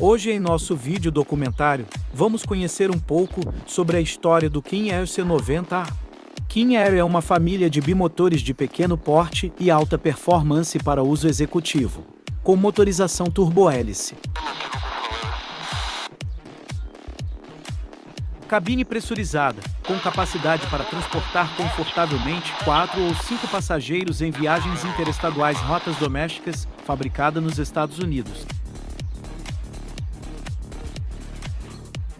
Hoje em nosso vídeo documentário, vamos conhecer um pouco sobre a história do King Air C90A. King Air é uma família de bimotores de pequeno porte e alta performance para uso executivo, com motorização turbohélice. Cabine pressurizada, com capacidade para transportar confortavelmente 4 ou 5 passageiros em viagens interestaduais, rotas domésticas, fabricada nos Estados Unidos.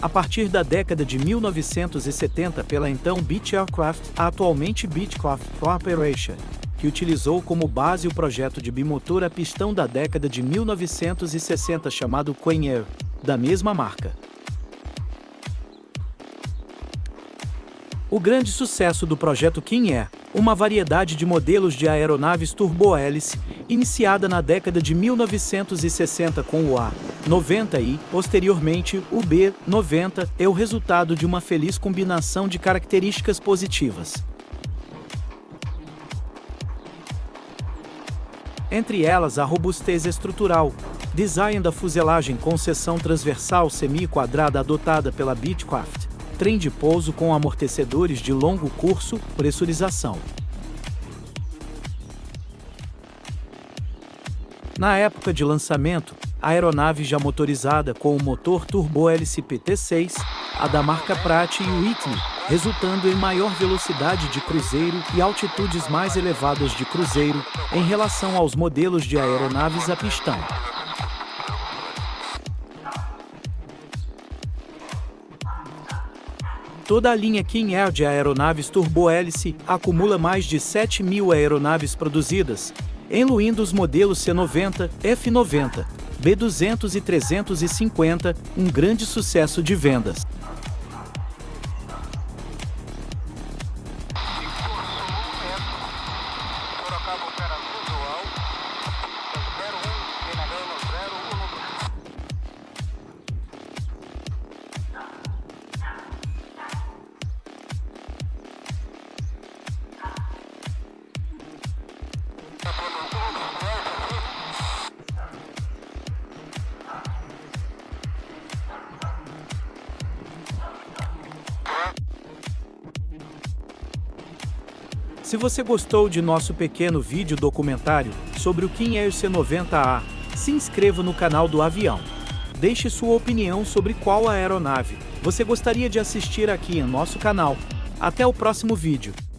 A partir da década de 1970 pela então Beechcraft, atualmente Beechcraft Corporation, que utilizou como base o projeto de bimotor a pistão da década de 1960 chamado Queen Air, da mesma marca. O grande sucesso do projeto King Air, uma variedade de modelos de aeronaves turbohélice, iniciada na década de 1960 com o A-90 e, posteriormente, o B-90, é o resultado de uma feliz combinação de características positivas. Entre elas a robustez estrutural, design da fuselagem com seção transversal semi-quadrada adotada pela Beechcraft, trem de pouso com amortecedores de longo curso, pressurização. Na época de lançamento, a aeronave já motorizada com o motor turbohélice PT-6, a da marca Pratt & Whitney, resultando em maior velocidade de cruzeiro e altitudes mais elevadas de cruzeiro em relação aos modelos de aeronaves a pistão. Toda a linha King Air de aeronaves turbohélice acumula mais de 7.000 aeronaves produzidas, incluindo os modelos C90, F90, B200 e 350, um grande sucesso de vendas. Se você gostou de nosso pequeno vídeo documentário sobre o King Air C90A, se inscreva no canal do avião. Deixe sua opinião sobre qual aeronave você gostaria de assistir aqui em nosso canal. Até o próximo vídeo.